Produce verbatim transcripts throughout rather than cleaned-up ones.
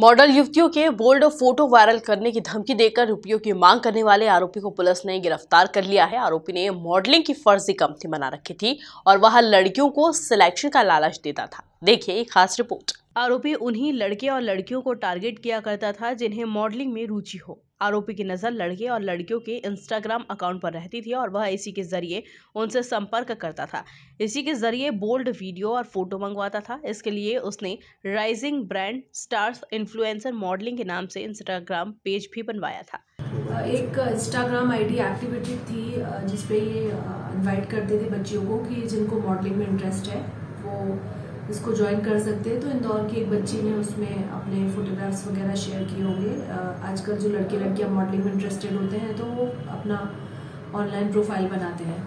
Model युवतियों के bold photo viral करने की धमकी देकर रुपयों की मांग करने वाले आरोपी को पुलिस ने गिरफ्तार कर लिया है। आरोपी ने मॉडलिंग की फर्जी कंपनी बना रखी थी और वहां लड़कियों को सिलेक्शन का लालच देता था। देखिए एक खास रिपोर्ट। आरोपी उन्हीं लड़के और लड़कियों को टारगेट किया करता था जिन्हें मॉडलिंग में रुचि हो। आरोपी की नज़र लड़के और लड़कियों के इंस्टाग्राम अकाउंट पर रहती थी और वह इसी के ज़रिए उनसे संपर्क करता था। इसी के ज़रिए बोल्ड वीडियो और फोटो मंगवाता था। इसके लिए उसने rising brand stars influencer modelling के नाम से इंस्टाग्राम पेज भी बनवाया था। एक इंस्टाग्राम आईडी एक्टिवेटेड थी जिसपे ये इन्वाइट करते थे बच्चियों को कि जिनको मॉडलिंग में इंटरेस्ट है वो इसको ज्वाइन कर सकते हैं। तो इंदौर की एक बच्ची ने उसमें अपने फोटोग्राफ्स वगैरह शेयर किए होंगे। आजकल जो लड़के लड़कियां मॉडलिंग में इंटरेस्टेड होते हैं तो वो अपना ऑनलाइन प्रोफाइल बनाते हैं।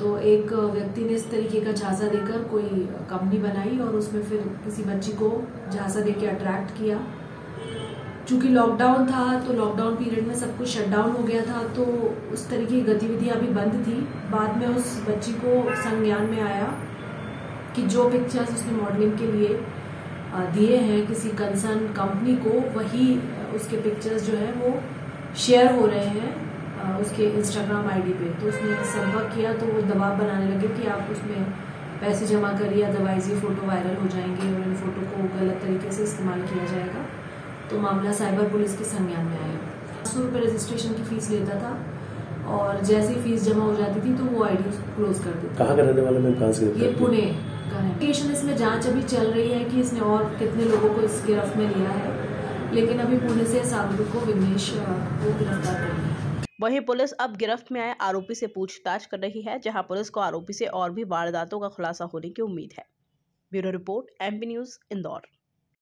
तो एक व्यक्ति ने इस तरीके का झांसा देकर कोई कंपनी बनाई और उसमें फिर किसी बच्ची को झांसा देकर अट्रैक्ट किया। चूँकि लॉकडाउन था तो लॉकडाउन पीरियड में सब कुछ शटडाउन हो गया था तो उस तरह की गतिविधियाँ भी बंद थी। बाद में उस बच्ची को संज्ञान में आया कि जो पिक्चर्स उसने मॉडलिंग के लिए दिए हैं किसी कंसर्न कंपनी को वही उसके पिक्चर्स जो है वो शेयर हो रहे हैं उसके इंस्टाग्राम आईडी पे। तो उसने संपर्क किया तो वो दबाव बनाने लगे कि आप उसमें पैसे जमा करिए अदरवाइज ये फ़ोटो वायरल हो जाएंगे और इन फ़ोटो को गलत तरीके से इस्तेमाल किया जाएगा। तो मामला साइबर पुलिस के संज्ञान में आया। सौ रुपये रजिस्ट्रेशन की फ़ीस लेता था और जैसे फीस जमा हो जाती थी तो वो आईडी क्लोज कर देती। कहाँ का रहने वाला मैं कहाँ से? ये पुणे का है। स्टेशन इसमें जांच अभी चल रही है कि इसने और कितने लोगों को इस गिरफ्त में लिया है, लेकिन अभी पुणे से आरोपी को विमेश को गिरफ्तार कर लिया है। वहीं पुलिस अब गिरफ्त में आए आरोपी से पूछताछ कर रही है, जहाँ पुलिस को आरोपी से और भी वारदातों का खुलासा होने की उम्मीद है। Bureau report M P news Indore.